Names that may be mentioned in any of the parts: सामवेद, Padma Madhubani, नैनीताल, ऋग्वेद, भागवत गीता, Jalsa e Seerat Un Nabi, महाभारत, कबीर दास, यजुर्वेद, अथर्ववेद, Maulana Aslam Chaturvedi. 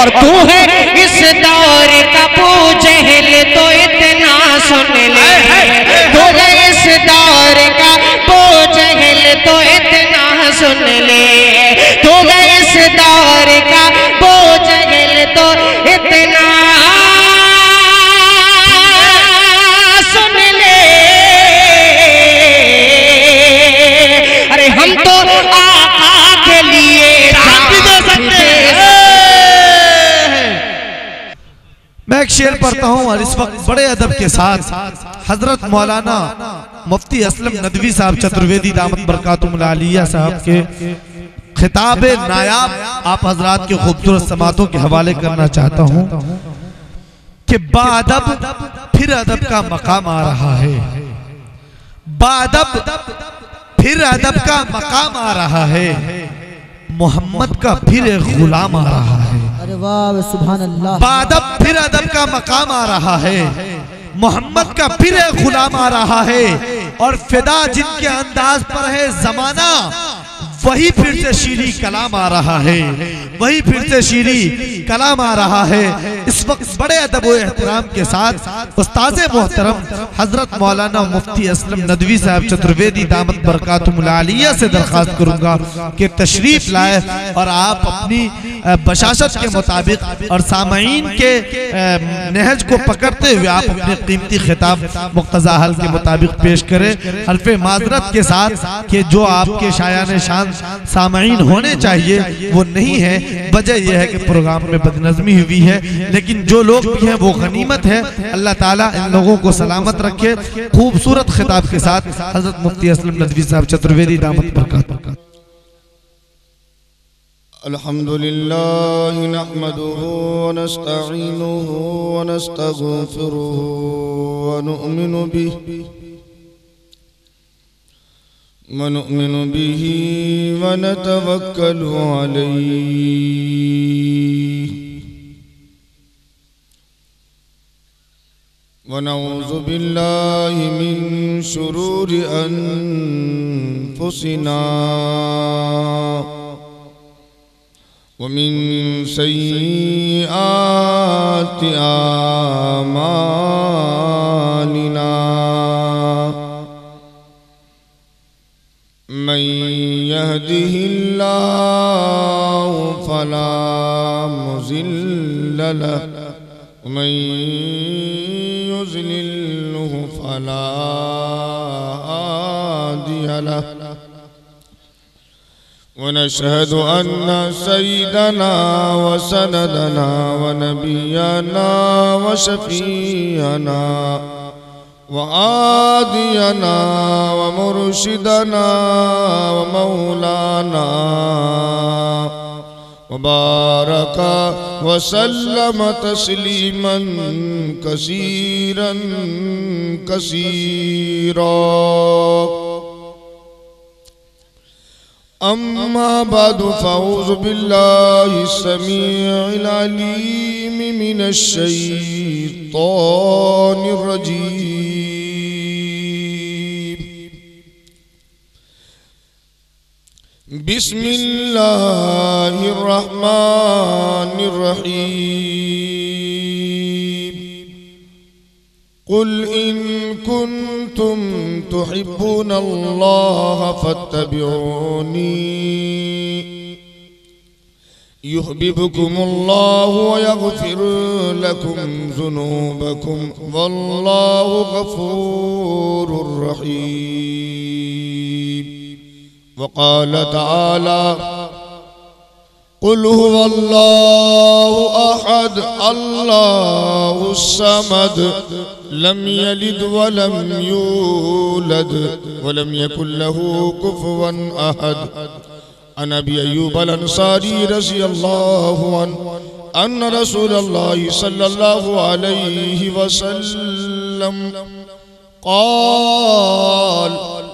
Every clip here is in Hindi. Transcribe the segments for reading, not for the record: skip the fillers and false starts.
और तू है इस दौर का पूजहल, तो इतना सुन ले। तू है इस दौर का पूजहल, तो इतना सुन ले। तू है इस दौर का पूजहल, तो इतना सुन ले। अरे हम तो आका के लिए मैं एक शेर पढ़ता हूँ और इस वक्त बड़े अदब के साथ हजरत मौलाना मुफ्ती असलम नदवी साहब चतुर्वेदी दामत बरकातुहुल आलिया साहब के खिताब नायाब आप हजरात के खूबसूरत समातों के हवाले करना चाहता हूँ कि बादब फिर अदब का मकाम आ रहा है। बादब फिर अदब का मकाम आ रहा है। मोहम्मद का फिर एक गुलाम आ रहा है। सुभान अल्लाह। बादब फिर अदब का मकाम आ रहा है। मोहम्मद का फिर एक गुलाम आ रहा है। और फिदा जिनके अंदाज पर है जमाना, वही फिर से शीरी कलाम आ रहा है। वही फिर से शीरी कलाम आ रहा है। इस वक्त बड़े अदब व एहतराम के साथ उस्ताद मोहतरम हजरत मौलाना मुफ्ती असलम नदवी साहब चतुर्वेदी दामत बरकातुहुल आलिया से दरख्वास्त करूंगा कि तशरीफ लाए और आप अपनी बशाशत के मुताबिक और सामाईन के नहज को पकड़ते हुए आप अपने कीमती खिताब मुक्तज़ा हल के मुताबिक पेश करें, हरफे माजरत के साथ कि जो आपके शायान शान सामाईन होने चाहिए वो नहीं है। वजह यह है कि प्रोग्राम में बदनज़मी हुई है, लेकिन जो लोग भी हैं वो गनीमत है। अल्लाह ताला इन लोगों को सलामत रखे। खूबसूरत खिताब के साथ हजरत मुफ्ती असलम नदवी साहब चतुर्वेदी दामत बरकात। अल्हम्दुलिल्लाह नहमदुहु व नस्तईनुहु व नस्तगफिरुहु व नुमिनु बिही ونؤمن به ونتوكل عليه ونعوذ بالله من شرور أنفسنا ومن سيئات أعمالنا من يهده الله فلا مضل له ومن يضلله فلا هادي له ونشهد أن سيدنا وسندنا ونبينا وشفيعنا وعادينا ومرشدنا ومولانا وبارك وسلم تسليما كثيرا كثيرا أما بعد فأعوذ بالله السميع العليم من الشيطان الرجيم بسم الله الرحمن الرحيم قل إن كنتم تحبون الله فاتبعوني يحببكم الله ويغفر لكم ذنوبكم والله غفور رحيم وقال تعالى قل هو الله أحد الله الصمد لم يلد ولم يولد ولم يكن له كفوا أحد عن أبي أيوب الأنصاري رضي الله عنه أن رسول الله صلى الله عليه وسلم قال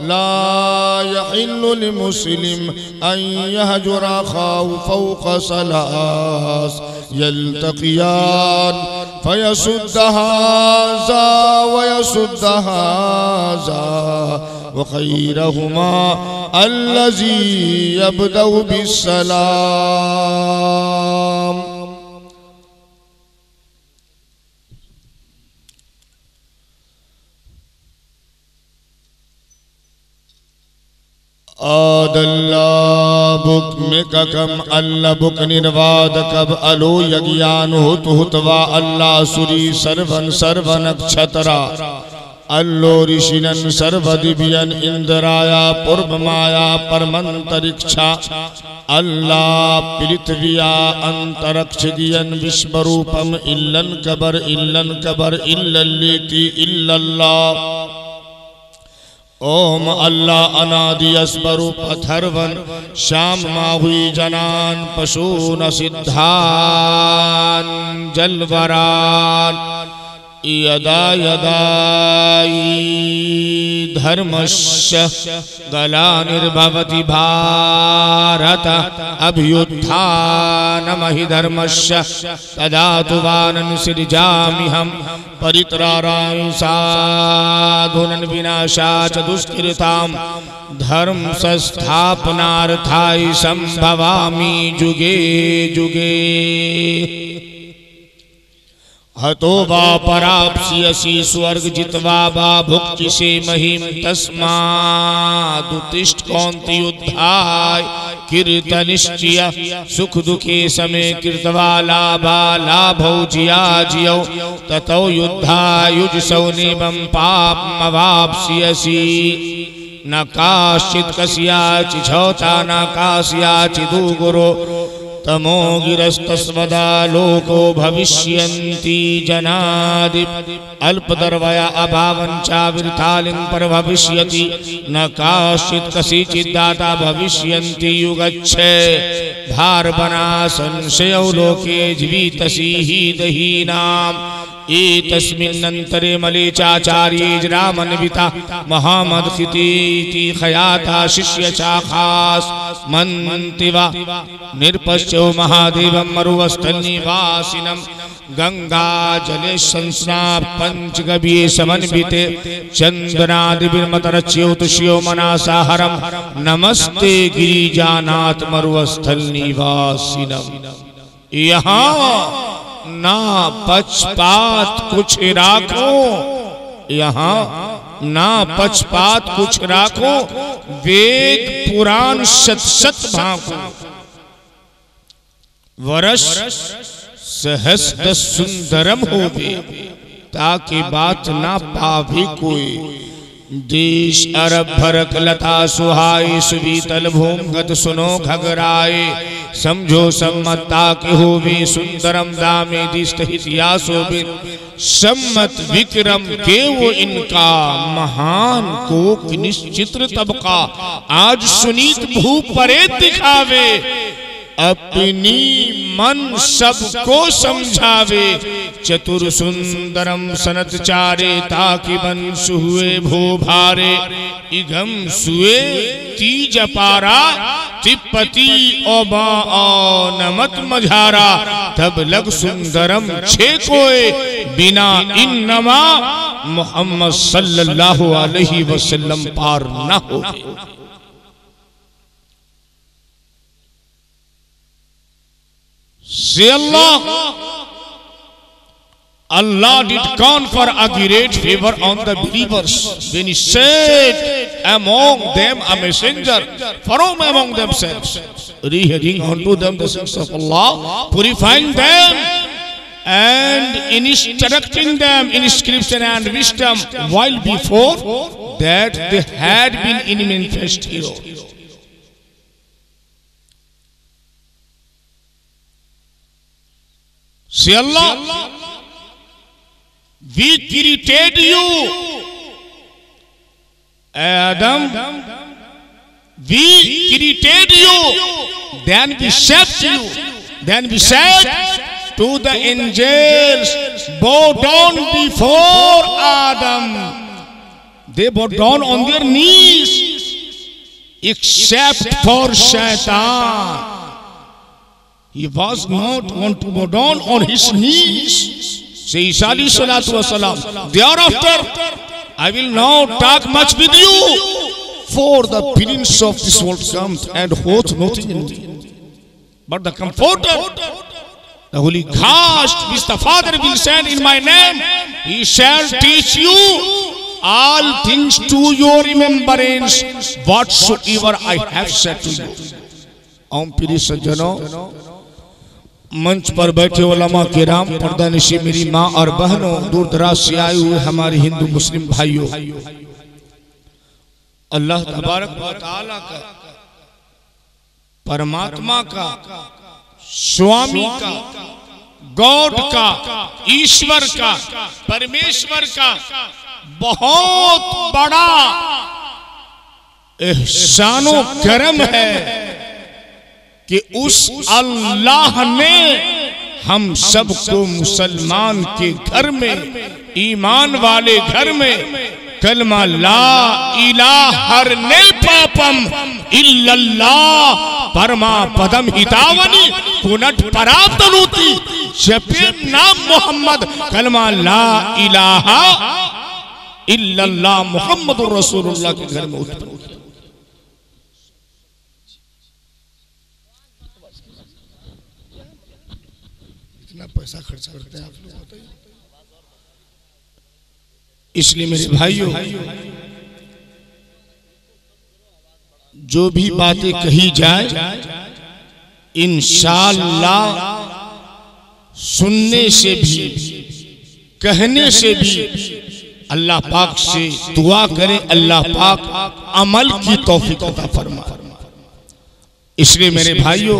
لا يحل لمسلم أن يهجر أخاه فوق ثلاث يلتقيان فيسد هذا ويسد هذا وخيرهما الذي يبدأ بالسلام अल्लाह बुक में ककम अल्लाह बुक निर्वाद कब अलो यज्ञान हुत हुतवा अल्लाह सुरी सर्वन सर्वन अक्षतरा अल्लो ऋषिनन सर्व दिव्यन इंद्राया पूर्व माया परमंतरिक्षा अल्लाह पृथ्विया अंतरिक्ष दियन विश्वरूपम इल्लन कबर इल्लल्लेति इल्लल्लाह ओम अल्लाह अनादि अस्वरूप अथर्वन श्याम माहुई जनान पशुन सिद्धान जलवरान यदा यदा धर्मस्य ग्लानिर्भवति भारत अभ्युत्थानमहि धर्मस्य तदा तु वाननुसृजामि हम परित्राणाय साधूनां विनाशाय दुष्कृतां धर्म संस्थापनार्थाय संभवामि जुगे जुगे हतो वा पराप्स्यसि स्वर्ग जित्वा वा भुक्तिसे महीं तस्माद् उत्तिष्ठ कौन्तेयोद्धाय कीर्तनिश्चय सुख दुखे समय कृतवा लाभा लाभौ जिया जियौ ततो युद्धायुजसौ नेवं पापमवाप्स्यसि न काश्चित् कस्याचिच्छोता न कास्याचिदुगुरो तमो गिरस्तस्वदा लोको भविष्यन्ति जनादि अल्पदर्वया अभावंचा वृथालिं परभविष्यति न काश्चित् कस्यचिद्दाता भविष्यन्ति युगच्छे धारवना संशयो लोके जीवितसि हि दहीनाम् एतस्मिन्नन्तरे मलेचाचार्ये ज्रामन्विता महामदसितीति खयाता शिष्य चाखास मन्मन्तिवा निर्पश्यो महादेवं मरुस्थलनिवासिनं गंगा जले संस्नाप पंचगव्ये समन्विते चंदनादिबिमतरच्युतश्यो मनासाहरं नमस्ते गिरिजानाथ मरुस्थलनिवासिनं। यहाँ ना पक्षपात कुछ राखो, यहाँ ना पक्षपात कुछ राखो, वेद पुराण शत शत भांको, वर्ष सहस्र सुंदरम होवे ताकि बात ना पावे कोई। देश अरब भरक लता सुहाए सुबीतल भूमगत सुनो घगराए समझो सम्मता के होवे सुंदरम दामे दिष्ट हितियासोबित सम्मत विक्रम के वो इनका महान कोक निश्चित्र तबका आज सुनीत भू परे दिखावे अपनी मन सबको समझावे चतुर सुंदरम सनत चारे ताकि बंस हुए भो भारे इगम सुए तीज पारा तिपति ओबा नमत मझारा तब लग सुंदरम छे कोय बिना इन नमा मोहम्मद सल्लल्लाहु अलैहि वसल्लम पार न हो। Say Allah, Allah did count for a great favor on the believers when He said among them a messenger from among themselves, rehearing unto them the things of Allah, purifying them and instructing them in scripture and wisdom, while before that they had been in manifest error. Say Allah, we created you, Adam, we created you, then we shaped you, then we said to the angels, bow down before Adam. They bow down on their knees, except for Shaitan. He was not want to bow down on his knees. Say Isa alayhi salatu wasalam, thereafter I will now talk much with you, for the prince of this world comes and holds nothing in me. But the comforter, the holy ghost, which the Father will send in my name, he shall teach you all things to your remembrance whatsoever I have said to you। ओम प्रिय सज्जनों, मंच पर बैठे उलमा किराम, पर्दानिशी मेरी माँ और बहनों, दूर दराज से आए हुए हमारे हिंदू मुस्लिम भाइयों, अल्लाह तबारक व तआला का, परमात्मा का, स्वामी का, गॉड का, ईश्वर का, परमेश्वर का बहुत बड़ा एहसान व करम है कि उस अल्लाह ने हम सबको मुसलमान के घर में, ईमान वाले घर में कलमा ला इलाहा इल्लल्लाह इल्लल्लाह परमा पदम हितावनी कुनट परातनुति जपे नाम मोहम्मद कलमा ला इलाहा इल्लल्लाह मुहम्मदुर रसूलुल्लाह के घर में उतर। इतना पैसा खर्च करते हैं आप लोग, बताइए। इसलिए मेरे भाइयों, जो भी बातें कही जाए इंशाअल्लाह सुनने से भी कहने से भी अल्लाह पाक से दुआ करें, अल्लाह पाक अमल की तौफीक अता फरमाए। इसलिए मेरे भाइयों,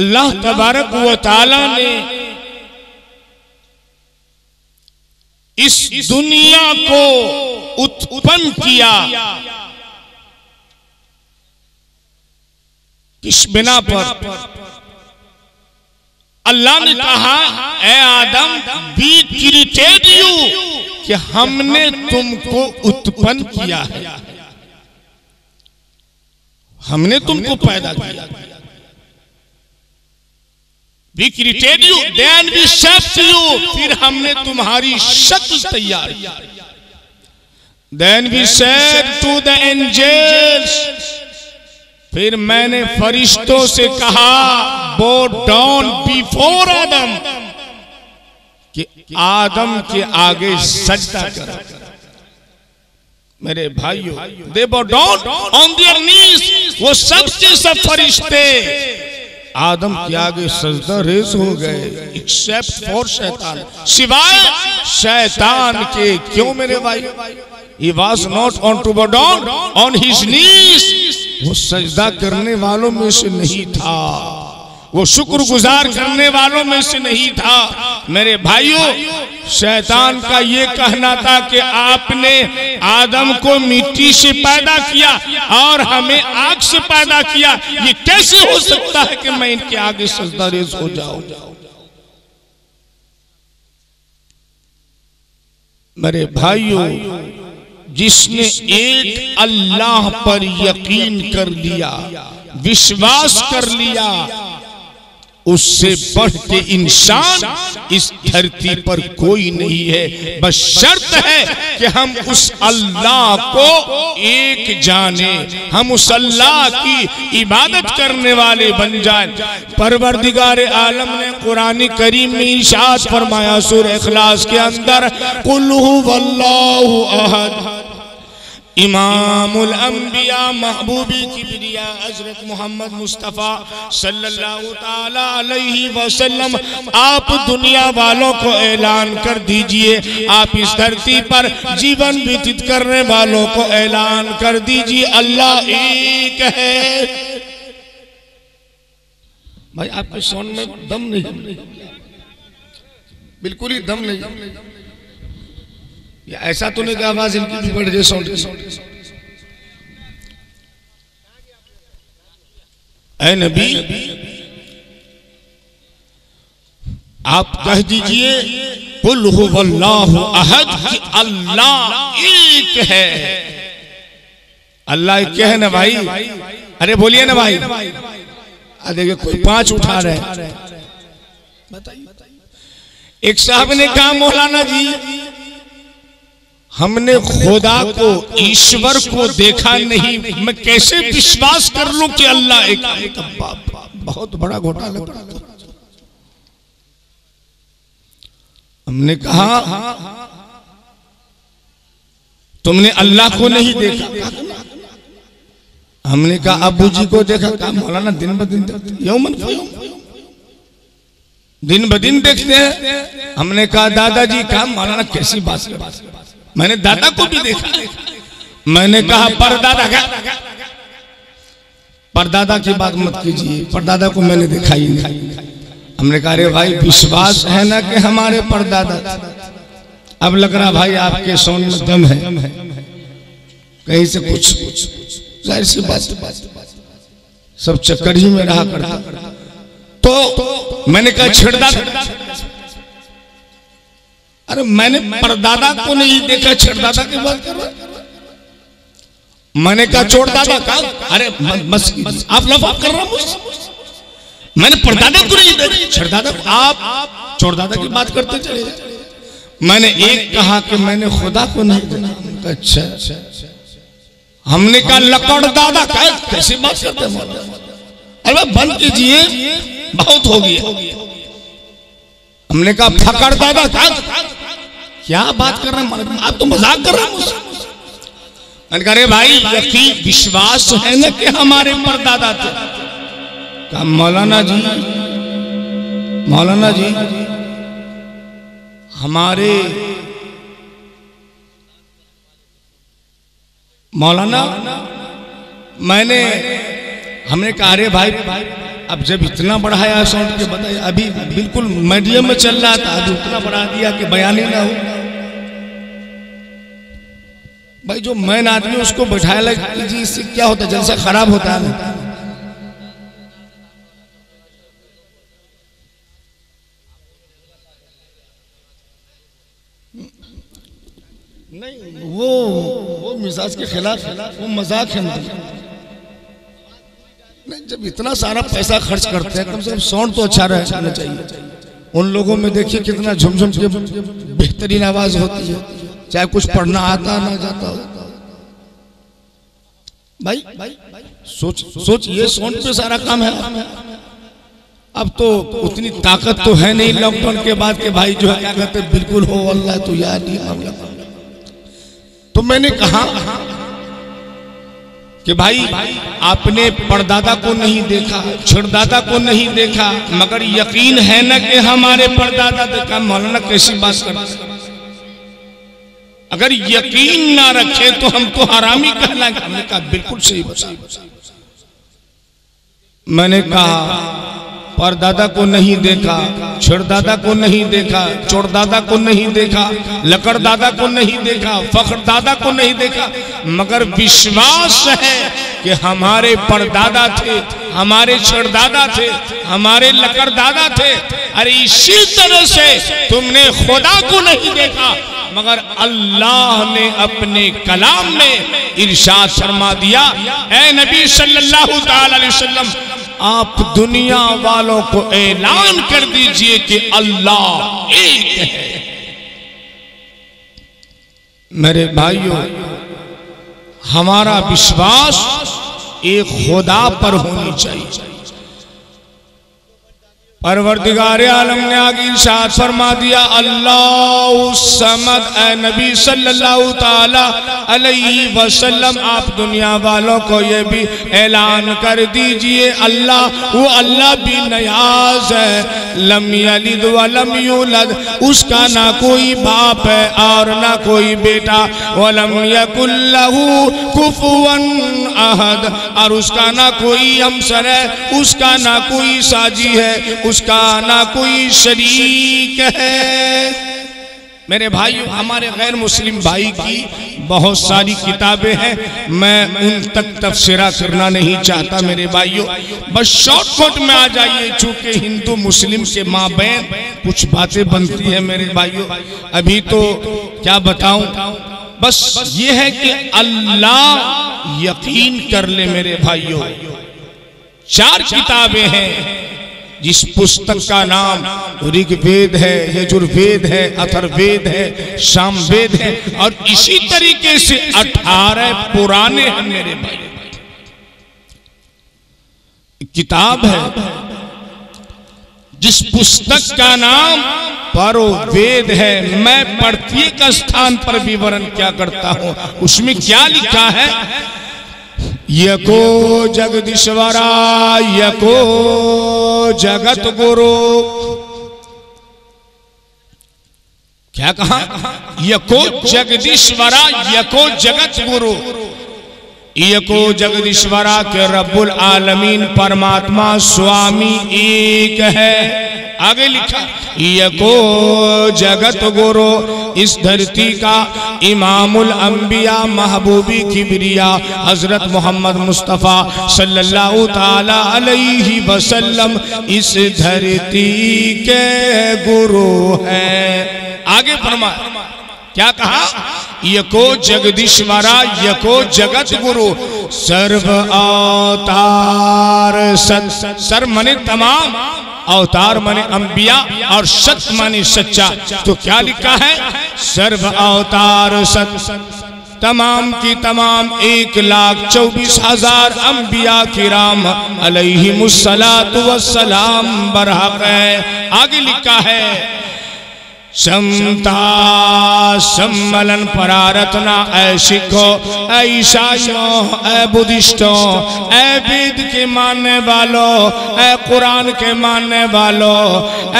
अल्लाह तबारक व तआला ने इस दुनिया को उत्पन्न किया किस बिना पर? अल्लाह ने कहा, ए आदम बी क्रिएटेड यू, कि हमने तुमको उत्पन्न किया है, हमने तुमको पैदा किया। We created you, then we shaped you, फिर हमने तुम्हारी शक्ल तैयार की। Then we said to the angels, फिर मैंने फरिश्तों से कहा, bow down before Adam, कि आदम के आगे सजदा करो। मेरे भाइयों, they bow down on their knees, वो सबके सब फरिश्ते आदम के आगे सजदा रेज हो गए, एक्सेप्ट फॉर शैतान, सिवाय शैतान के। क्यों मेरे भाई? He was not on to bow down on his knees, वो सजदा करने वालों में से नहीं था, वो शुक्रगुजार करने वालों में से नहीं था। मेरे भाइयों, शैतान का ये कहना था कि आपने आदम को मिट्टी से पैदा किया और हमें आग से पैदा किया, ये कैसे हो सकता है कि मैं इनके आगे सजदा रेज हो जाऊं। मेरे भाइयों, जिसने एक अल्लाह पर यकीन कर लिया, विश्वास कर लिया, उससे बढ़ के इंसान इस धरती पर कोई नहीं है। बस शर्त है कि हम उस अल्लाह को एक जाने, हम उस अल्लाह की इबादत करने वाले बन जाए। परवरदिगार आलम ने कुरान करीम में इशाद फरमाया सूरह इखलास के अंदर, कुल हुवल्लाहु अहद, इमामुल अंबिया महबूबी किबरिया हजरत मोहम्मद मुस्तफ़ा सल्लल्लाहु ताला अलैहि वसल्लम, आप दुनिया वालों को ऐलान कर दीजिए, आप इस धरती पर जीवन व्यतीत करने वालों को ऐलान कर दीजिए, अल्लाह एक है। भाई आपके सोन में दम नहीं, बिल्कुल ही दम नहीं। या ऐसा तो नहीं कि आवाज इनकी भी बढ़ गई साउंड की। ऐ नबी, आप कह दीजिए कुल हुवल्लाहु अहद, कि अल्लाह एक है। अल्लाह एक है ना भाई? अरे बोलिए ना भाई। देखिए कोई पांच उठा रहे। एक साहब ने कहा, मौलाना जी हमने खुदा को, ईश्वर को देखा नहीं, मैं कैसे विश्वास कर लूं कि अल्लाह एक? बहुत बड़ा घोटाला। हमने कहा तुमने अल्लाह को नहीं देखा। हमने कहा अबू जी को देखा। कहा मौलाना दिन ब दिन देखते हैं। हमने कहा दादाजी। कहा मौलाना कैसी बात है, मैंने दादा को भी देखा। मैंने कहा परदादा का, परदादा की बात मत कीजिए, परदादा को मैंने देखा ही नहीं। हमने कहा अरे भाई विश्वास है ना कि हमारे परदादा। अब लग रहा भाई आपके सोने में दम है, कहीं से कुछ जाहिर सी बात सब चक्कर ही में रहा करता। तो मैंने कहा छेड़दादा, अरे मैंने परदादा को नहीं देखा, छेड़दादा की बात कर रहा। मैंने कहा छोड़दादा का, अरे बस आप लफाफ कर रहा हूं, मैंने परदादा को नहीं देखा, छेड़दादा को आप छोड़दादा की बात करते चले जाए। मैंने एक कहा कि मैंने खुदा को नहीं देखा। अच्छा। हमने कहा लकड़ दादा का, कैसी बात करते हैं। अरे बंद कीजिए, बहुत हो गया। हमने कहा फकड़ दादा का, क्या बात कर रहे हैं आप, तो मजाक कर रहे हैं। मैंने कहा अरे भाई यकीन विश्वास है ना कि हमारे परदादा थे। कहा मौलाना जी हमारे मौलाना हमने कहा अरे भाई अब जब इतना बढ़ाया साउंड के बताया, अभी बिल्कुल मीडियम में चल रहा था, अब इतना बढ़ा दिया कि बयान ही ना हो। भाई जो मैन आदमी उसको बैठाया लगा जी, इससे क्या होता है, जलसा खराब होता है। नहीं वो मिजाज के खिलाफ, वो मजाक है। नहीं जब इतना सारा पैसा खर्च करते हैं कम से कम साउंड तो अच्छा रहना चाहिए। उन लोगों में देखिए कितना झुमझुम के बेहतरीन आवाज होती है, चाहे कुछ पढ़ना आता ना जाता हो। भाई सोच ये सोन पे सारा काम है। अब तो उतनी ताकत तो है नहीं लॉकडाउन के बाद के भाई जो है क्या कहते बिल्कुल हो अल्लाह तो याद नहीं। तो मैंने कहा कि भाई आपने परदादा को नहीं देखा, छुड़दादा को नहीं देखा, मगर यकीन है ना कि हमारे परदादा देखा। मौलाना कैसी बात कर, अगर यकीन ना रखे तो हमको हरामी कहलाएंगे। हमने कहा बिल्कुल सही बात। मैंने कहा परदादा को नहीं देखा, छेड़दादा को नहीं देखा, चोरदादा को नहीं देखा, लकड़दादा को नहीं देखा, फखरदादा को नहीं देखा, मगर विश्वास है कि हमारे परदादा थे, हमारे छेड़दादा थे, हमारे लकड़दादा थे। अरे इसी तरह से तुमने खुदा को नहीं देखा, मगर अल्लाह ने अपने कलाम में इरशाद फरमा दिया, ऐ नबी सल्लल्लाहु तआला अलैहि वसल्लम आप दुनिया वालों को ऐलान कर दीजिए कि अल्लाह एक है। मेरे भाइयों हमारा विश्वास एक खुदा पर होनी चाहिए। परवरदिगार आलम ने आगे इरशाद फरमा दिया, अल्लाहु समद। ए नबी सल्लल्लाहु ताला अलैहि वसल्लम आप दुनिया वालों को ये भी ऐलान कर दीजिए अल्लाह, वो अल्लाह भी नयाज है, लम यलिद व लम यूलद, उसका ना कोई बाप है और ना कोई बेटा, व लम यकुल लहू कुफुवन अहद, और उसका ना कोई हमसर है, उसका ना कोई साझी है, उसका ना कोई शरीक है। मेरे भाइयों हमारे गैर मुस्लिम भाई की बहुत सारी किताबें हैं, मैं उन तक तफसीरा करना नहीं चाहता। मेरे भाइयों बस शॉर्टकट में आ जाइए, चूंकि हिंदू मुस्लिम के माबैन कुछ बातें बनती हैं। मेरे भाइयों अभी तो क्या बताऊं, बस ये है कि अल्लाह यकीन कर ले। मेरे भाइयों चार किताबें हैं, जिस पुस्तक का नाम ऋग्वेद है, यजुर्वेद है, अथर्ववेद है, सामवेद है, और इसी तरीके से 18 पुराने हैं। मेरे भाई किताब है जिस पुस्तक का नाम पारो वेद है, मैं प्रत्येक स्थान पर विवरण क्या करता हूँ। उसमें क्या लिखा है, यको जगदीश्वरा यको जगत गुरु, क्या कहा, यको जगदीश्वरा यको जगत गुरु, एको जगदीश्वरा के रब्बुल आलमीन परमात्मा स्वामी एक है। आगे लिखा एको जगत गुरु, इस धरती का इमामुल अंबिया महबूबी किबरिया हजरत मोहम्मद मुस्तफ़ा सल्लल्लाहु ताला अलैहि वसल्लम इस धरती के गुरु हैं। आगे फरमाया, क्या कहा, यको जगदीश्वरा यको जगत गुरु, सर्व अवतार सत, सर्व मने तमाम, अवतार मने अंबिया और सत मने सच्चा। तो क्या लिखा है, सर्व अवतार सत, तमाम की तमाम 1,24,000 अंबिया किराम अलैहिमुस्सलातु वस्सलाम बरहक़ है। आगे लिखा है, समता सम्मलन परारतना, ऐ सिखो ऐ ईसाइयों ऐ बुद्धिस्टों ऐ वेद के मानने वालों ऐ कुरान के मानने वालों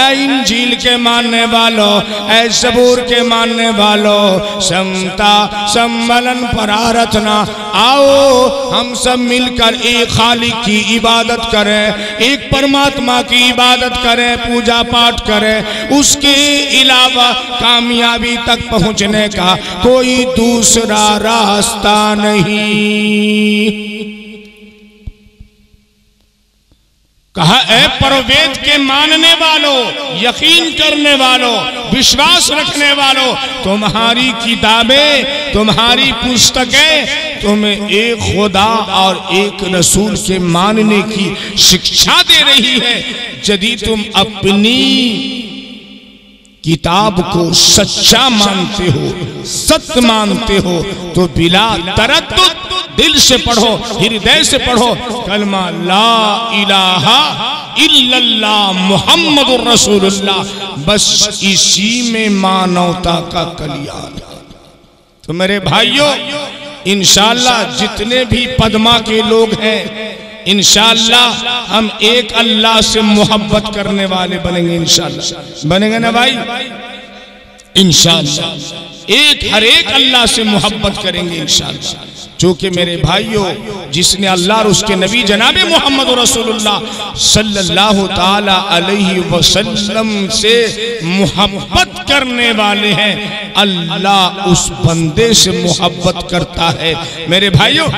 ऐ इंजील के मानने वालों ऐ ज़बूर के मानने वालों, समता सम्मलन परारतना, आओ हम सब मिलकर एक खालिक की इबादत करें, एक परमात्मा की इबादत करें, पूजा पाठ करें, उसके इलावा कामयाबी तक पहुंचने का कोई दूसरा रास्ता नहीं। कहा ऐ परवेद के मानने वालों, यकीन करने वालों, विश्वास रखने वालों, तुम्हारी किताबें तुम्हारी पुस्तकें तुम्हें एक खुदा और एक रसूल के मानने की शिक्षा दे रही है। यदि तुम अपनी किताब को सच्चा मानते हो, सत्य मानते हो, तो बिला तरद्दुद दिल से पढ़ो, हृदय से पढ़ो कलमा ला इलाहा इल्लल्लाह मुहम्मदुर रसूलुल्लाह, बस इसी में मानवता का कल्याण। तो मेरे भाइयों, इंशाल्लाह जितने भी पद्मा के लोग हैं, इंशाल्लाह हम एक अल्लाह से मोहब्बत करने वाले बनेंगे, इंशाल्लाह बनेंगे ना भाई, इंशाल्लाह एक हर एक अल्लाह से मोहब्बत करेंगे इंशाल्लाह। चूँकि मेरे भाइयों, जिसने अल्लाह और उसके नबी जनाब मोहम्मद रसूलुल्लाह सल्लल्लाहु ताला अलैहि वसल्लम से मोहब्बत करने वाले हैं, अल्लाह उस बंदे से मोहब्बत करता है। मेरे भाइयों,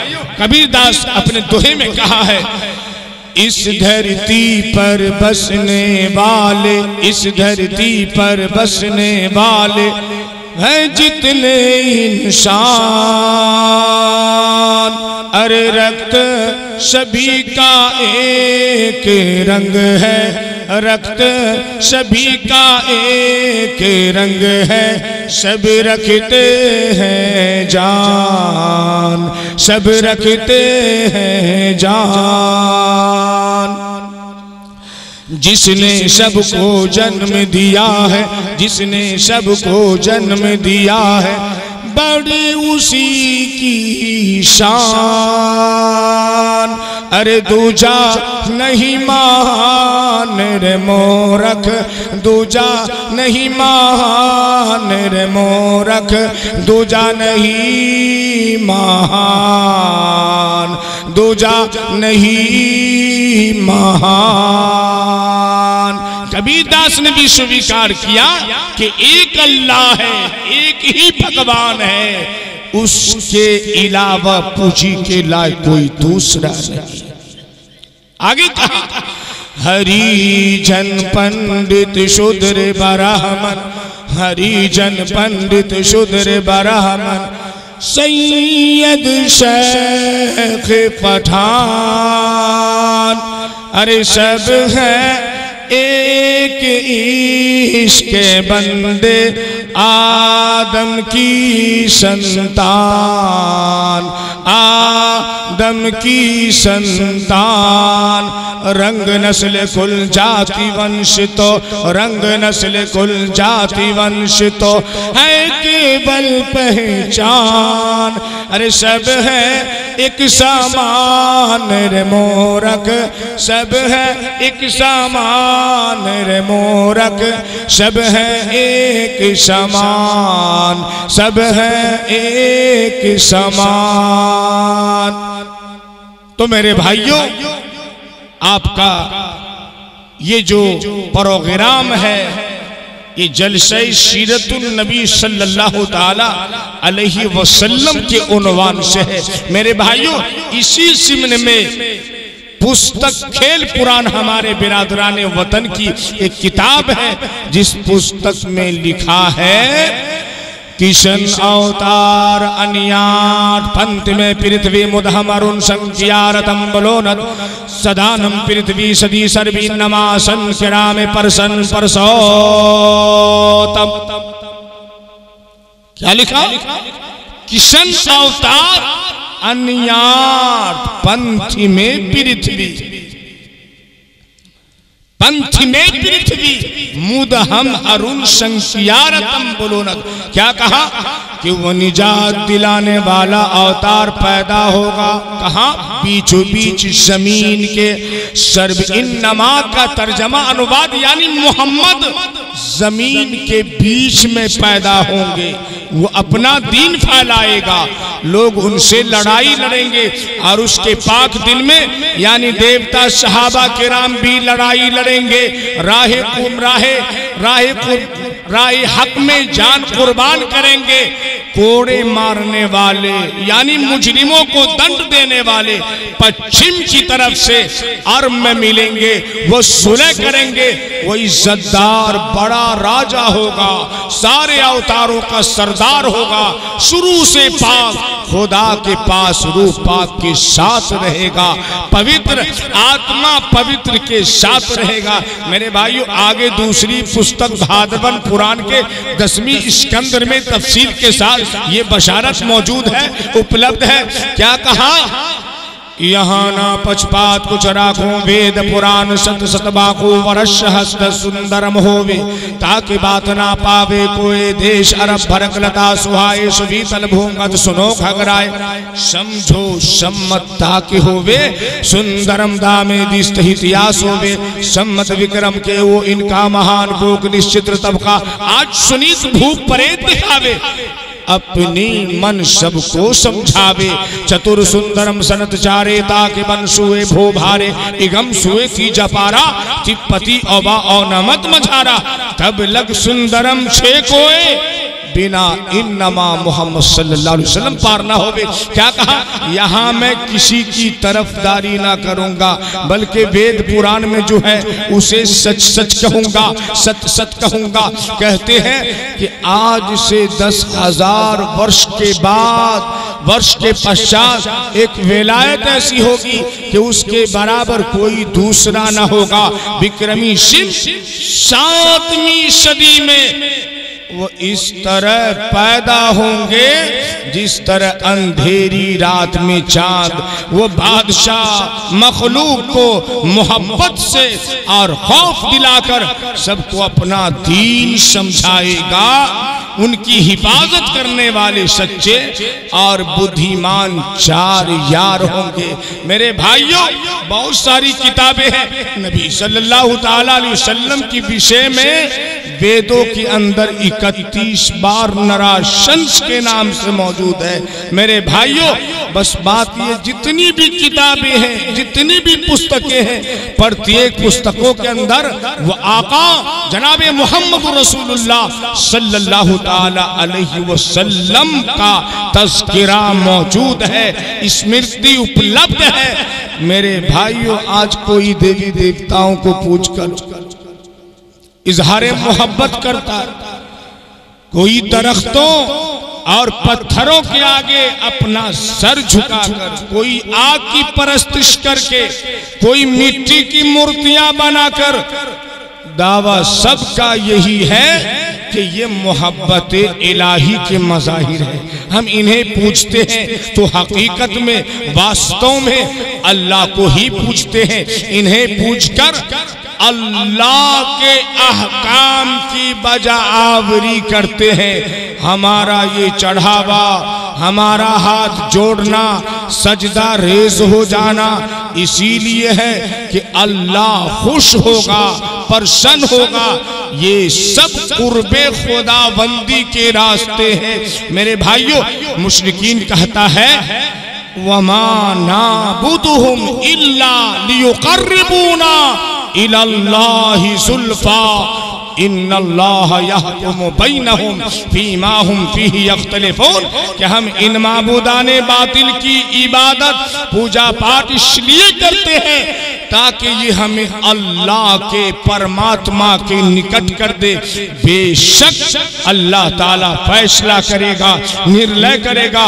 कबीर दास अपने दोहे में कहा है, इस धरती पर बसने वाले, इस धरती पर बसने वाले हैं जितने इंसान, अरे रक्त सभी का एक रंग है, रक्त सभी का एक रंग है, सब रखते हैं जान, सब रखते हैं जान, जिसने सबको जन्म दिया है, जिसने सबको जन्म दिया है, बड़ी उसी की शान, अरे दूजा नहीं मान रे मोरख, दूजा नहीं मान रे मोरख, दूजा नहीं महान, दूजा नहीं महान। कबीर दास ने भी स्वीकार किया कि एक अल्लाह है, एक ही भगवान है, उसके अलावा पूजी के लायक कोई दूसरा नहीं। आगे कहा, हरिजन पंडित शूद्र ब्राह्मण, हरिजन पंडित शूद्र ब्राह्मण, सैयद शेख पठान, अरे सब हैं एक ईश्क़ के बंदे, आदम की संतान, आदम की संतान, रंग नस्ल कुल जाति वंश तो, रंग नस्ल कुल जाति वंश तो है केवल पहचान। अरे सब है एक सामान रे मोरक, सब है एक सामान रे मोरक, सब है एक समान, सब है एक समान। तो मेरे भाइयों, आपका ये जो प्रोग्राम है, ये जलसा ए सीरत उन नबी सल्लल्लाहु ताला अलैहि वसल्लम के उन्वान से है। मेरे भाइयों, इसी सिमन में पुस्तक खेल पुराण हमारे बिरादराने वतन की एक किताब है, जिस पुस्तक में लिखा है किशन अवतार अनियात पंथ में पृथ्वी मुदहम अरुण संख्यारतम बलोनत सदानम पृथ्वी सदी सर्वी नमासन श्राम परसन परसोतम। क्या लिखा? किशन अवतार अनियात पंथ में पृथ्वी, पंथ में पृथ्वी मुदहम अरुण संख्यारतम बलोनत। क्या कहा? कि वो निजात दिलाने वाला अवतार पैदा होगा, कहा बीचों बीच जमीन के। सर्व इन नमा का तर्जमा अनुवाद यानी मोहम्मद जमीन के बीच में पैदा होंगे, वो अपना दीन फैलाएगा, लोग उनसे लड़ाई लड़ेंगे और उसके पाक दिन में यानी देवता सहाबा किराम भी लड़ाई लड़ेंगे, राहे हक में जान कुर्बान करेंगे, कोड़े मारने वाले यानी मुजरिमों को दंड देने वाले पश्चिम की तरफ से अरब में मिलेंगे, वो सुलह करेंगे, वो इज्जतदार बड़ा राजा होगा, सारे अवतारों का सरदार होगा, शुरू से पाक खुदा के पास रूह पाक के साथ रहेगा, पवित्र आत्मा पवित्र के साथ रहेगा। मेरे भाइयों, आगे दूसरी पुस्तक भादवन पुराण के 10वीं स्कंद में तफसील के साथ ये बशारत मौजूद है, उपलब्ध है। क्या कहा? यहाँ ना पछपात कुछ राखूं वेद पुराण सत सतबाकू वर्ष हस्त सुंदरम होवे, ताकि बात ना पावे कोई देश अरब भरक लता सुहाए, सुवीतल भूंगत सुनो खगराए, समझो सम्मत ताकि होवे, सुंदरम दामे दिस्त इतिहास होवे, सम्मत विक्रम के वो इनका महान भूख निश्चित्र तबका, आज सुनीत भूख परेत दिखावे, अपनी मन सबको समझावे, चतुर सुंदरम सनत चारे, ताके बन सुए भो भारे, इगम सुए की जपारा, तिपति औबा औनमत मझारा, तब लग सुंदरम छे कोए, बिना इन्नमा मोहम्मद सल्लल्लाहु अलैहि वसल्लम पार ना होवे। क्या कहा? यहाँ मैं किसी की तरफदारी ना करूँगा, बल्कि वेद पुराण में जो है उसे सच सच कहूँगा, सत सत कहूँगा। कहते हैं कि आज से 10,000 वर्ष के बाद, वर्ष के पश्चात एक विलायत ऐसी होगी कि उसके बराबर कोई दूसरा ना होगा। विक्रमी सिंह 7वीं सदी में वो इस तरह पैदा होंगे जिस तरह अंधेरी रात में चांद, वो बादशाह मखलूक को मोहब्बत से और खौफ दिलाकर सबको अपना दीन समझाएगा। उनकी हिफाजत करने वाले सच्चे और बुद्धिमान 4 यार होंगे। मेरे भाइयों, बहुत सारी किताबें हैं नबी सल्लल्लाहु ताला अलैहि वसल्लम की विषय में, वेदों के अंदर 31 बार नराशंस के नाम से मौजूद है। मेरे भाइयों, बस बात ये जितनी भी किताबें हैं, जितनी भी पुस्तकें हैं, प्रत्येक पुस्तकों के अंदर वो आका जनाब मोहम्मद रसूलुल्लाह सल्लल्लाहु ताला अलैहि वसल्लम का तज़किरा मौजूद है, स्मृति उपलब्ध है। मेरे भाइयों, आज कोई देवी देवताओं को पूजकर इजहार मोहब्बत करता, कोई दरख्तों और पत्थरों के आगे अपना सर झुकाकर, कोई आग की परस्तिश करके, कोई मिट्टी की मूर्तियां बनाकर, दावा सबका यही है कि ये मोहब्बत इलाही के मज़ाहिर है। हम इन्हें पूछते हैं तो हकीकत में वास्तव में अल्लाह को ही पूछते हैं। इन्हें पूछकर अल्लाह के अहकाम की बजाआवरी करते हैं। हमारा ये चढ़ावा, हमारा हाथ जोड़ना, सजदा रेज हो जाना इसीलिए है कि अल्लाह खुश होगा, प्रसन्न होगा। ये सब कुर्बे खुदाबंदी के रास्ते हैं। मेरे भाइयों, मुश्रिकीन कहता है वमा नाबुदुहुम इल्ला लियुकर्रिबूना इलल्लाहि जुल्फा इन्नल्लाहा यहकुमु बैनहुम फीमा हुम फीहि यख्तलिफून। कि हम इन माबूदाने बातिल की इबादत, पूजा पाठ इसलिए करते हैं ताकि ये हमें अल्लाह के, परमात्मा के निकट कर दे। बेशक अल्लाह ताला फैसला करेगा, निर्णय करेगा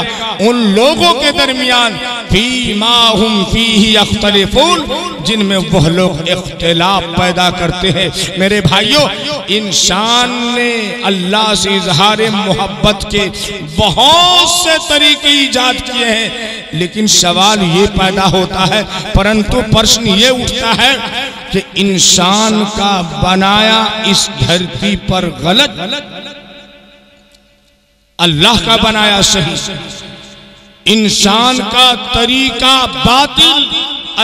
उन लोगों के दरमियान फीमा हुम फीहि यख्तलिफून, जिनमें वह लोग इख्तिलाफ पैदा करते हैं। मेरे भाइयों, इंसान ने अल्लाह से इजहार मोहब्बत के बहुत से तरीके ईजाद किए हैं, लेकिन सवाल ये पैदा होता है, परंतु प्रश्न ये उठता है कि इंसान का बनाया इस धरती पर गलत, अल्लाह का बनाया सही। इंसान का तरीका बातिल,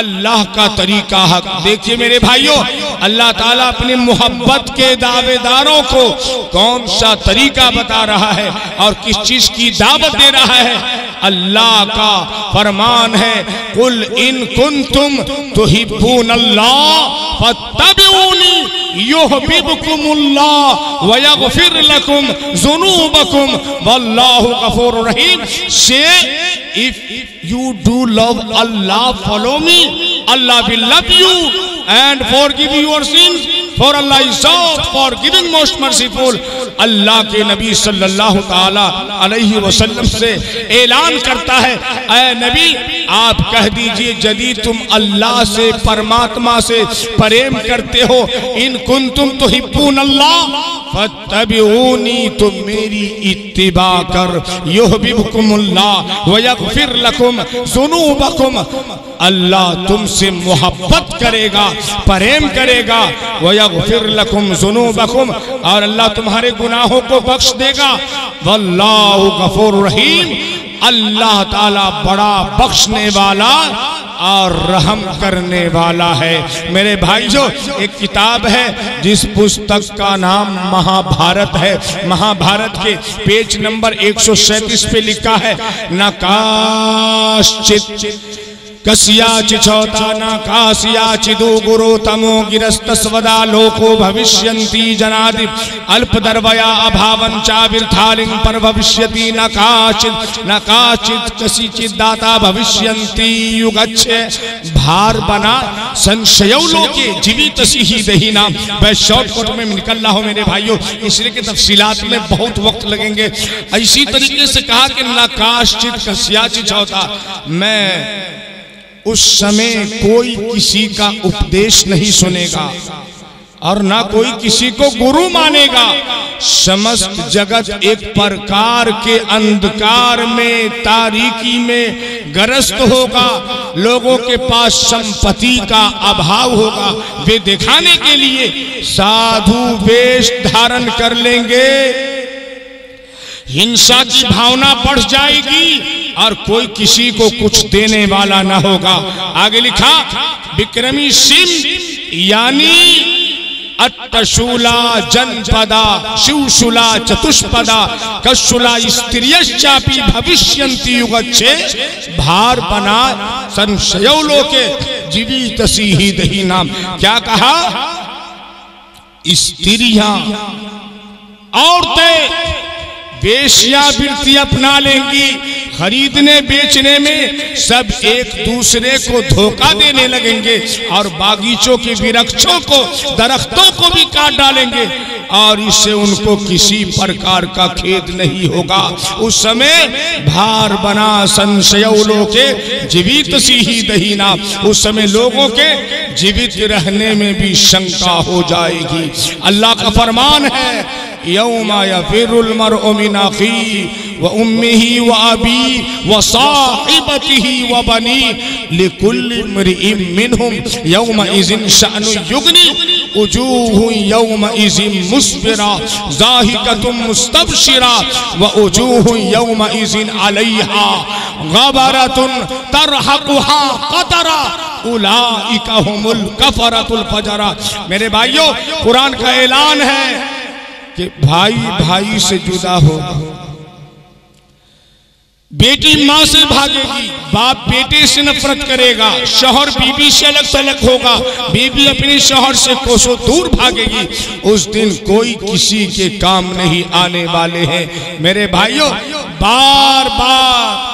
अल्लाह का तरीका हक। देखिए मेरे भाइयों, अल्लाह ताला अपने मोहब्बत के दावेदारों को कौन सा तरीका बता रहा है और किस चीज की दावत दे रहा है। अल्लाह का फरमान है कुल इन कुंतुम तुहिब्बूनल्लाह फत्तबिऊनी युहबिबकुमुल्लाह वयगफिर लकुम ज़ुनूबकुम वल्लाहु गफूरुर रहीम। से If you do love Allah, follow me. Allah will love you and forgive your sins. For Allah is so forgiving, most merciful. अल्लाह के नबी सल्लल्लाहु ताला अलैहि वसल्लम से ऐलान करता है, ऐ नबी आप कह दीजिए यदि तुम अल्लाह से, परमात्मा से प्रेम करते हो, इन कुंतुम तुहिब्बूनल्लाह फत्तबिऊनी, तुम मेरी इत्तिबा कर, युहबिबकुमुल्लाह वयगफिर लकुम ज़ुनूबकुम, अल्लाह तुमसे मोहब्बत करेगा, प्रेम करेगा, वयगफिर लकुम ज़ुनूबकुम, और अल्लाह तुम्हारे गुनाहों को बख्श देगा, वल्लाहु गफूरुर रहीम, अल्लाह ताला बड़ा बख्शने वाला और रहम करने वाला है। मेरे भाइयों, एक किताब है जिस पुस्तक का नाम महाभारत है। महाभारत के पेज नंबर 137 पे लिखा है नकाश्चित कसिया चिछोता नाकासिया चिदु गुरो तमो गिरस्तस्वदा लोको भविष्यन्ति जनादि अल्पदर्वया अभावं चाविर्थालिं पर भविष्यति नकाचित कसिचित दाता भविष्यन्ति युगच्छे भार बना संशयों के जीवित सी ही दही नाम। मैं शॉर्टकट में निकल रहा हूँ मेरे भाइयों, इसलिए कि तफसीलात में बहुत वक्त लगेंगे। इसी तरीके से कहा कि नाकाश्चित कसिया चिछोता, मैं उस समय कोई किसी का उपदेश नहीं सुनेगा और ना कोई किसी को गुरु मानेगा। समस्त जगत एक प्रकार के अंधकार में, तारीकी में ग्रस्त होगा। लोगों के पास संपत्ति का अभाव होगा। वे दिखाने के लिए साधु वेश धारण कर लेंगे। हिंसा की भावना बढ़ जाएगी और कोई किसी को कुछ देने वाला ना होगा। आगे लिखा विक्रमी सिंह यानी अट्टशूला जनपदा शिवशूला चतुष्पदा कशुला स्त्रियश्चापि भविष्यन्ति युगच्छे भार बना संशयोलोके जीवित सीहि दही नाम। क्या कहा? स्त्रियां, औरतें वेश्या वृत्ति अपना लेंगी। खरीदने बेचने में सब एक दूसरे को धोखा देने लगेंगे और बागीचों के वृक्षों को, दरख्तों को भी काट डालेंगे और इससे उनको किसी प्रकार का खेद नहीं होगा। उस समय भार बना संशयों के जीवित सी ही दही ना, उस समय लोगों के जीवित रहने में भी शंका हो जाएगी। अल्लाह का फरमान है यौमा यफिरुल मरउ मिन अखी व उम्मिही व अबी व साहिबतिही व बनी लिकुल्लि इम्रिइम मिनहुम यौमा इज़िन शअनु युग्नी उजूहु यौमा इज़िन मुस्फिरा ज़ाहिकतुम मुस्तबशिरा व उजूहु यौमा इज़िन अलैहा गबरतुन तरहकुहा कतरा उलाइका हुमुल कफरतुल फजरा। मेरे भाइयों, कुरान का ऐलान है कि भाई भाई से जुदा हो, बेटी माँ से भागेगी, बाप बेटे से नफरत करेगा, शौहर बीबी से अलग थलग होगा, बीबी अपने शौहर से कोसों दूर भागेगी। उस दिन कोई किसी के काम नहीं आने वाले हैं। मेरे भाइयों, बार बार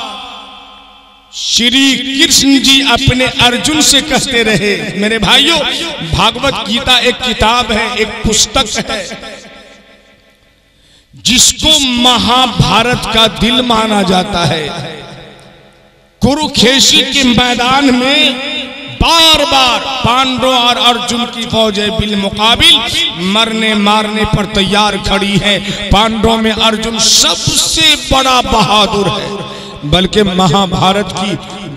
श्री कृष्ण जी अपने अर्जुन से कहते रहे। मेरे भाइयों, भागवत गीता एक किताब है, एक पुस्तक है, जिसको महाभारत का दिल माना जाता है। कुरुक्षेत्र के मैदान में बार बार पांडव और अर्जुन की फौजें बिलमुकाबिल मरने मारने पर तैयार खड़ी है। पांडवों में अर्जुन सबसे बड़ा बहादुर है, बल्कि महाभारत की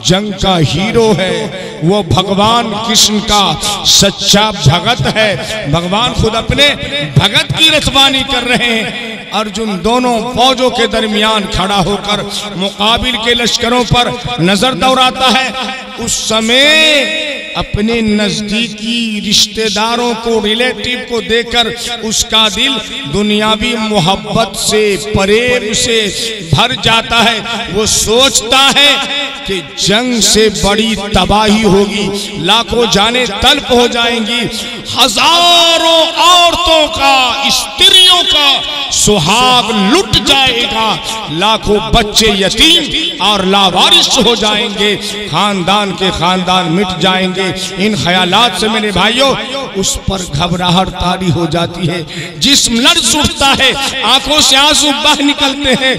जंग का हीरो है। वो भगवान कृष्ण का सच्चा भगत है। भगवान खुद अपने भगत की रथवानी कर रहे हैं। अर्जुन दोनों फौजों के दरमियान खड़ा होकर मुकाबिल के लश्करों पर नजर दौड़ाता है। उस समय अपने नजदीकी रिश्तेदारों को, रिलेटिव को देकर उसका दिल दुनियावी मोहब्बत से, प्रेम से भर जाता है। वो सोचता है कि जंग से बड़ी तबाही होगी, लाखों जाने तल्फ हो जाएंगी, हजारों औरतों का, स्त्रियों का सुहाग लुट जाएगा, लाखों बच्चे यतीम और लावारिस हो जाएंगे, खानदान के खानदान मिट जाएंगे। इन ख्यालात से मेरे भाइयों उस पर घबराहट तारी हो जाती है, जिस्म लर्ज़ उठता है, आंखों से आंसू बह निकलते हैं,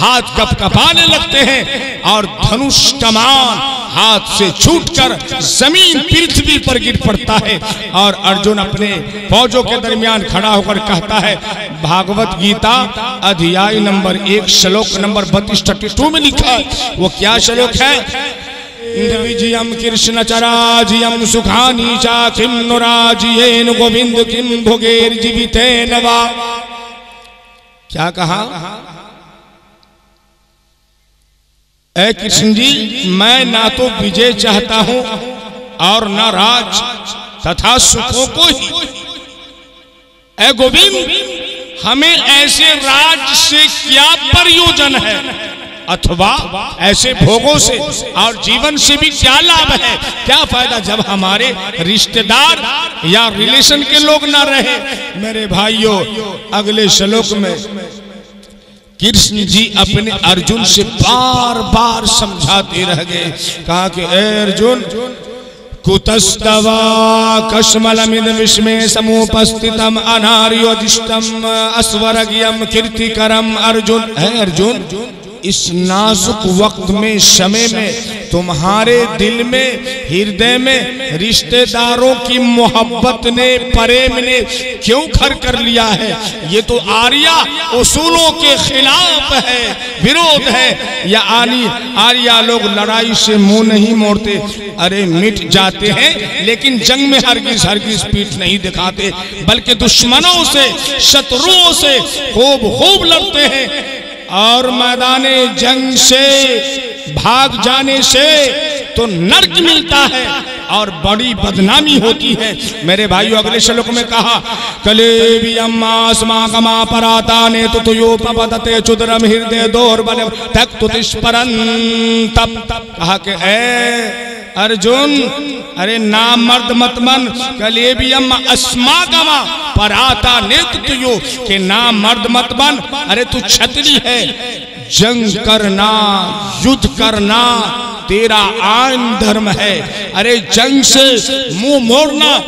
हाथ कपकपाने लगते हैं और धनुष कमान हाथ से छूटकर जमीन पृथ्वी पर गिर पड़ता है। और अर्जुन अपने फौजों के दरमियान खड़ा होकर कहता है, भागवत गीता अध्याय नंबर 1 श्लोक नंबर 32-32 में लिखा है। वो क्या श्लोक है? निर्विजयं कृष्णचराजयं सुखानि चाखिं नुराजयेन गोविंद किं भोगेर जीवितेन वा। क्या कहा? ऐ कृष्ण जी, मैं ना तो विजय चाहता हूं और ना राज तथा सुखों को ही। ऐ गोविंद, हमें ऐसे राज से क्या प्रयोजन है अथवा ऐसे भोगों से और जीवन से भी क्या लाभ है, क्या फायदा, जब हमारे रिश्तेदार या रिलेशन के लोग ना रहे। मेरे भाइयों, अगले श्लोक में कृष्ण जी अपने अर्जुन से बार बार समझाते रह गए। कहा कि ए अर्जुन, कुतस्तवा कश्मलमिद विश्मे समुपस्थितम अनार्योदिष्टम अस्वरग्यम कीर्तिकरम। अर्जुन, हे अर्जुन, इस नाजुक वक्त में, समय में तुम्हारे दिल में, हृदय में रिश्तेदारों की मोहब्बत ने, प्रेम ने क्यों घर कर लिया है? ये तो आर्या उसूलों के खिलाफ है, विरोध है। या आर्या लोग लड़ाई से मुंह नहीं मोड़ते, अरे मिट जाते हैं, लेकिन जंग में हरगिज हरगिज पीठ नहीं दिखाते, बल्कि दुश्मनों से, शत्रुओं से खूब खूब लड़ते हैं। और मैदाने जंग से भाग जाने से तो नर्क मिलता है और बड़ी बदनामी होती है। मेरे भाइयों, अगले श्लोक में कहा, कलेबियम आस्माकमा पराता ने तुतयोपपदते चुदरम हृदय दोर बलम तक तुतिष्परंतम। कहा कि ऐ अर्जुन, अरे ना मर्द मत मन, कलेबियम अस्माकमा पराता नेतुयो, के ना मर्द मत मन, अरे तू छतरी है, जंग करना, युद्ध करना तेरा आन धर्म है, अरे जंग से मुंह मोड़ना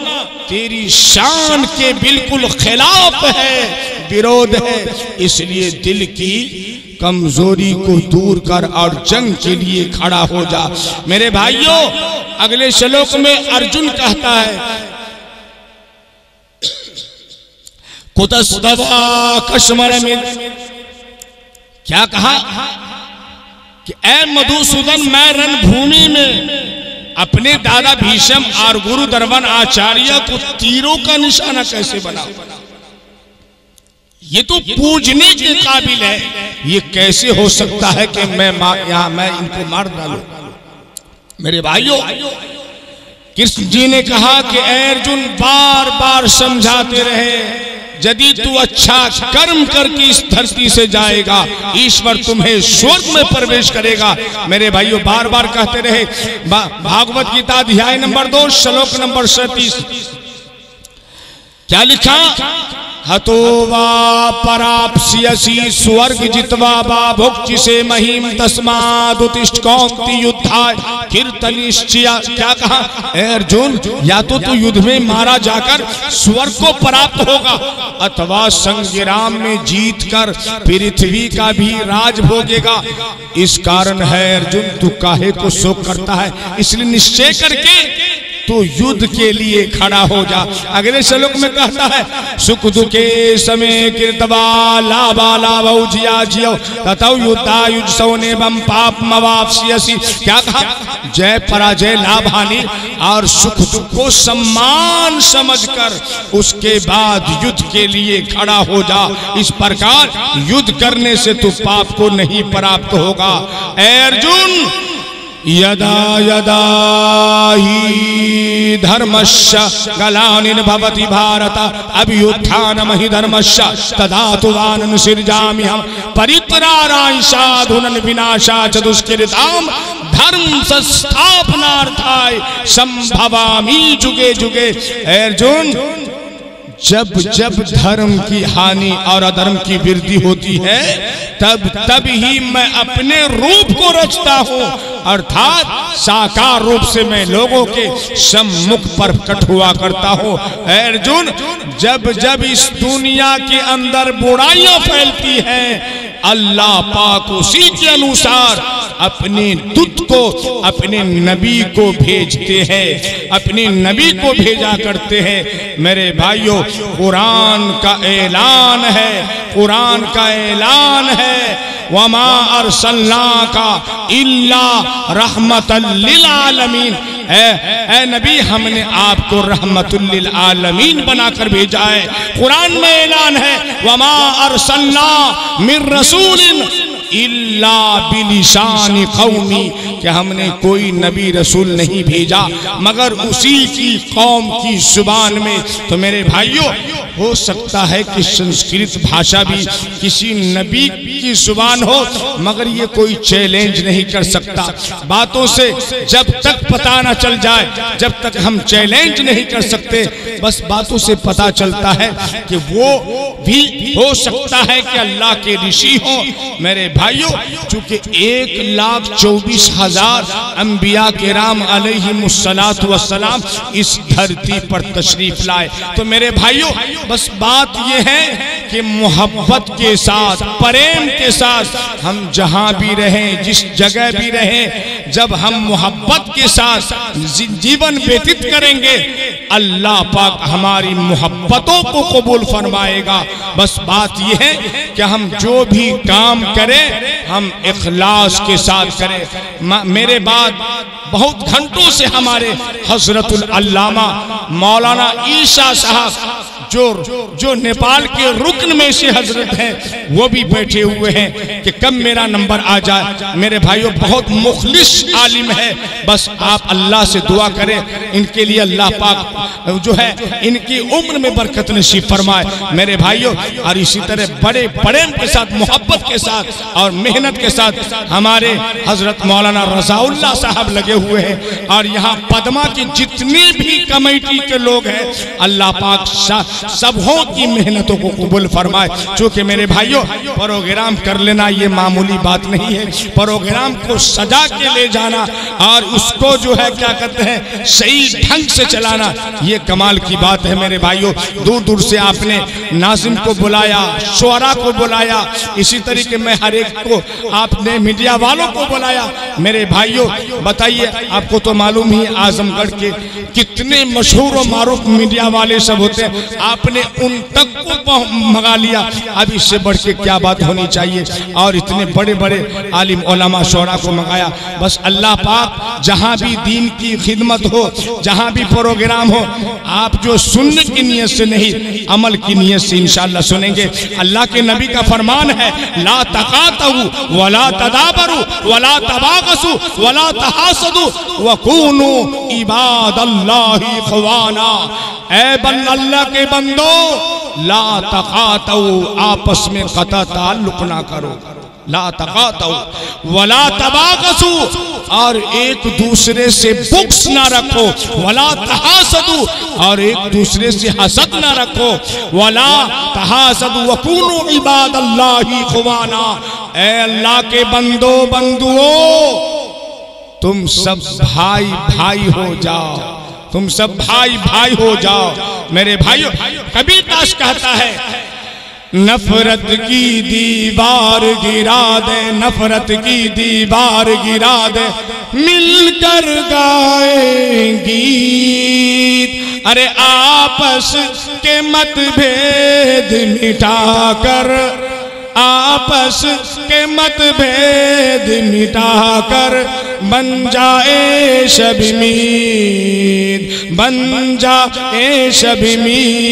तेरी शान के बिल्कुल खिलाफ है, विरोध है। इसलिए दिल की कमजोरी को दूर कर और जंग के लिए खड़ा हो जा। मेरे भाइयों, अगले श्लोक में अर्जुन कहता है, खुदस्तवा कश्मर में क्या कहा कि ए मधुसूदन मैं रणभूमि में अपने दादा भीष्म और गुरु दर्वन आचार्य को तीरों का निशाना कैसे बना, ये तो पूजने के काबिल है, ये कैसे हो सकता है कि मैं इनको मार डालूं। मेरे भाइयों, कृष्ण जी ने कहा कि अर्जुन बार बार समझाते रहे यदि तू अच्छा कर्म करके इस धरती से जाएगा ईश्वर तुम्हें स्वर्ग में प्रवेश करेगा। मेरे भाइयों, बार बार कहते रहे। भागवत गीता अध्याय नंबर 2 श्लोक नंबर 37 क्या लिखा, हतो वा पराप्स्यसि स्वर्ग जित्वा वा भुक्तिसे महिम तस्माद् उत्तिष्ठ कौन्तेय युद्धाय कीर्तनिश्चया। क्या कहा, अर्जुन या तो तू युद्ध में मारा जाकर स्वर्ग को प्राप्त होगा अथवा संग्राम में जीतकर पृथ्वी का भी राज भोगेगा। इस कारण है अर्जुन तू काहे को शोक करता है, इसलिए निश्चय करके तो युद्ध के लिए खड़ा हो जा। अगले श्लोक में कहता है सुख दुखे समय कृतवा लाभा लाभौ जिया जियो ततौ युद्धा युजसौ नेवम पापम अवाप्स्यसि। क्या कहा, जय पराजय लाभ हानि और सुख दुख को सम्मान समझकर उसके बाद युद्ध के लिए खड़ा हो जा। इस प्रकार युद्ध करने से तू पाप को नहीं प्राप्त होगा। अर्जुन यदा यदा हि धर्मस्य ग्लानिर्भवति भारत अभियुत्थानम् हि धर्मस्य तदा तवानुसृजामि हम परित्राणाय साधूनां विनाशाय च दुष्कृतां धर्म संस्थापनार्थाय संभवामि जुगे जुगे। अर्जुन जब जब धर्म की हानि और अधर्म की वृद्धि होती है तब तब ही मैं अपने रूप को रचता हूँ, अर्थात साकार रूप से मैं लोगों के सम्मुख प्रकट हुआ करता हूँ। अर्जुन जब जब इस दुनिया के अंदर बुराइयां फैलती हैं अल्लाह पाक उसी के अनुसार अपने दूत को अपने नबी को भेजते हैं, अपने नबी को भेजा करते हैं। मेरे भाइयों, कुरान का ऐलान है, कुरान का ऐलान है वमा अरसलनाका इल्ला रहमतल लिल आलमीन। ए नबी हमने आपको रहमतुल्लिल आलमीन बनाकर भेजा है। कुरान में ऐलान है वमा अरसलना मिर रसूलिन इल्ला बिलिशान कौमी, कि हमने कोई नबी रसूल नहीं भेजा मगर उसी की कौम की जुबान में। तो मेरे भाइयों, हो सकता है कि संस्कृत भाषा भी किसी नबी की जुबान हो मगर ये कोई चैलेंज नहीं कर सकता। बातों से जब तक पता ना चल जाए, जब तक हम चैलेंज नहीं कर सकते, बस बातों से पता चलता है कि वो भी हो सकता है कि अल्लाह के ऋषि हो। मेरे भाइयों, चूंकि 1,24,000 अंबिया के राम अलैहिमुस्सलाम इस धरती पर तशरीफ लाए। तो मेरे भाइयों, बस बात यह है कि मोहब्बत के साथ, प्रेम के साथ हम जहां भी रहें, जिस जगह भी रहें, जब हम मोहब्बत के साथ जीवन व्यतीत करेंगे अल्लाह पाक हमारी मोहब्बतों को कबूल फरमाएगा। बस बात यह है कि हम जो भी काम करें हम इखलास के साथ करें। मेरे बाद बहुत घंटों से हमारे हजरतुल अल्लामा मौलाना ईसा साहब जो नेपाल के रुकन में से हजरत हैं, वो भी बैठे हुए हैं कि कब मेरा नंबर आ जाए। मेरे भाइयों, बहुत मुखलिस आलिम है। बस आप अल्लाह से दुआ करें इनके लिए, अल्लाह पाक जो है इनकी उम्र में बरकत नसीब फरमाए। मेरे भाइयों, और इसी तरह बड़े प्रेम के साथ, मोहब्बत के साथ और मेहनत के साथ हमारे हजरत मौलाना रजाउल्लाह साहब लगे हुए हैं। और यहाँ पदमा की जितनी भी कमेटी के लोग हैं अल्लाह पाक सबों की मेहनतों को कबूल फरमाए। क्योंकि मेरे भाइयों, प्रोग्राम कर लेना ये मामूली बात नहीं है, प्रोग्राम को सजा के ले जाना और उसको जो है क्या कहते हैं सही ढंग से चलाना, ये कमाल की बात है। मेरे भाइयों, दूर दूर से आपने नाजिम को बुलाया, शोरा को बुलाया, इसी तरीके में हर एक को आपने मीडिया वालों को बुलाया। मेरे भाइयों, बताइए, आपको तो मालूम ही आजमगढ़ के कितने मशहूर और मारूफ मीडिया वाले सब होते हैं। आपने उन तक को मंगा लिया। अब इससे बढ़ के क्या बात होनी चाहिए। और इतने बड़े बड़े आलिम उलमा शोरा को मंगाया। बस अल्लाह पाक जहाँ भी दीन की खिदमत हो, जहाँ भी प्रोग्राम हो, आप जो सुनने की नीयत से नहीं अमल की नीयत से इंशाल्लाह सुनेंगे। अल्लाह के नबी का फरमान है, ला तकातु वला तदाबरु वला तबागसु वला तहासदु वकूनु इबादल्लाहि इख्वाना। ऐ अल्लाह के बंदो, ला तकातु आपस में कता ताल्लुक ना करो, ला तकातु वला तबागसु और एक दूसरे से बुक्स ना रखो, वला तहासदु और एक दूसरे से हसद ना रखो, वला तहासदु वकूनु इबादल्लाहि इख्वाना। ऐ अल्लाह के बंदो बंदुओ, तुम सब भाई भाई हो जाओ, तुम सब भाई भाई हो जाओ। मेरे भाइयों, कबीर दास कहता है, नफरत की दीवार गिरा दे, नफरत की दीवार गिरा दे, मिलकर गाएंगी। अरे आपस के मतभेद मिटाकर, आपस के मतभेद मिटाकर, बन जाए शबीमीद, बन जाए शबीमीद।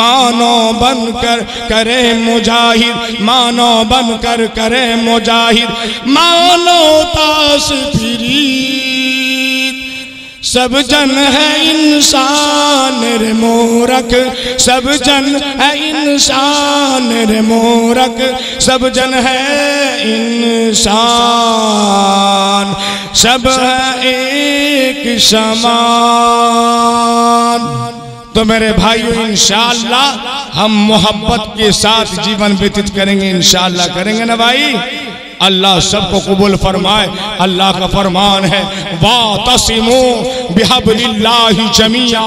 मानो बनकर करे मुजाहिद, मानो बनकर करे मुजाहिद, मानो ताश फिरीद। सब जन है इंसान रे मोरख, सब जन है इंसान रे मोरख, सब जन है इंसान, सब है एक समान। तो मेरे भाइयों, इंशाल्लाह हम मोहब्बत के साथ जीवन व्यतीत करेंगे, इंशाल्लाह करेंगे ना भाई। अल्लाह सबको कबूल फरमाए। अल्लाह का फरमान है, वातसिमू बिहब्लिल्लाहि जमीआ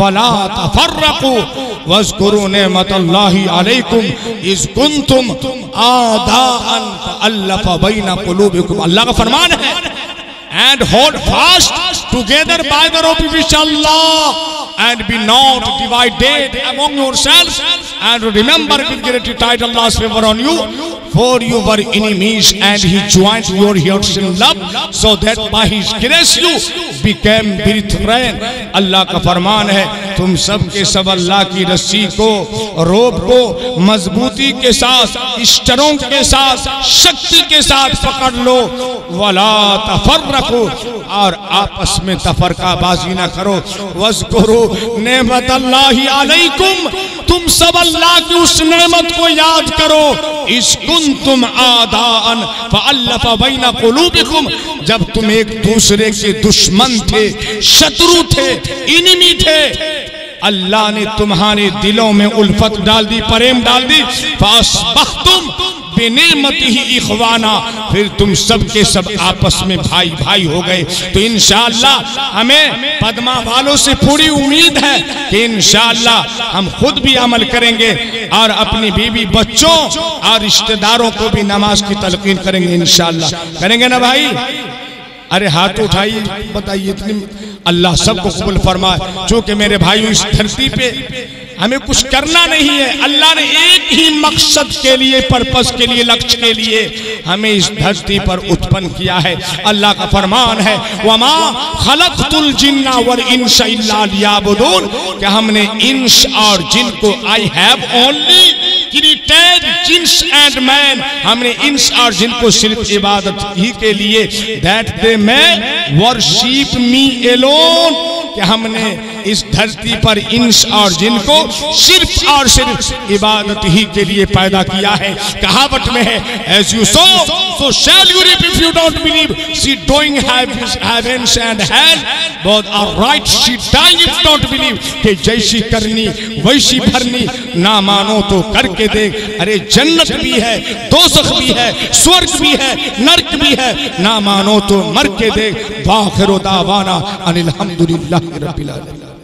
वला तफर्रकू वज़्कुरू निअमतल्लाहि अलैकुम इज़ कुंतुम आदाअन फअल्लफ बैन कुलूबिकुम। अल्लाह का फरमान है, and hold fast together by the rope of Allah and be not divided among yourselves, and remember with gratitude Allah's favor on you, for you were enemies and he joined your hearts in love, so that by his grace you became brethren. Allah ka farman hai, tum sab ke sab Allah ki rassi ko, rope ko mazbooti ke saath, staron ke saath, shakti ke saath pakad lo, wala tafarraqu aur aapas mein tafarqa bazi na karo, wazkuru नेमत अल्लाही अलैकुम, तुम सब अल्लाह की उस नेमत को याद करो, इस कुंतुम आदान फअल्लफ बैन कुलूबिकुम, जब तुम एक दूसरे के दुश्मन थे, शत्रु थे, इनिमी थे, अल्लाह ने तुम्हारे दिलों में उल्फत डाल दी, प्रेम डाल दी, फासबहतुम बिनेमती ही इखवाना, फिर तुम सब के सब आपस में भाई भाई हो गए। तो इंशाल्लाह हमें पद्मा वालों से पूरी उम्मीद है कि इंशाल्लाह हम खुद भी अमल करेंगे और अपनी बीवी बच्चों और रिश्तेदारों को भी नमाज की तलकीन करेंगे, इंशाल्लाह करेंगे ना भाई। अरे हाथ उठाइए, बताइए इतनी। अल्लाह सबको कबूल फरमाए। चूँकि मेरे भाइयों, इस धरती पे हमें कुछ करना नहीं है, अल्लाह ने एक ही मकसद के लिए, पर्पस के लिए, लक्ष्य के लिए हमें इस धरती पर उत्पन्न किया है। अल्लाह का फरमान है, वमा खलकतुल जिन्ना वल इंसा इल्ला लियाबुदून, कि हमने इंस और जिन को, I have only created jinns and man, हमने इंस और जिन को सिर्फ इबादत ही के लिए, that they may worship me alone, कि हमने इस धरती पर इंस और जिन को सिर्फ और सिर्फ इबादत ही के लिए पैदा किया है। कहावत में है, as you sow so shall you reap, if you don't believe see doing heavens and hell both are right, see dying if don't believe, कि जैसी करनी वैसी भरनी, ना मानो तो करके देख। अरे जन्नत भी है, दोजख भी है, स्वर्ग भी है, नर्क भी है, ना मानो तो मर के देख। वाखिरु दावाना अनिल हम्दुलिल्लाह रब्बिल आलमीन।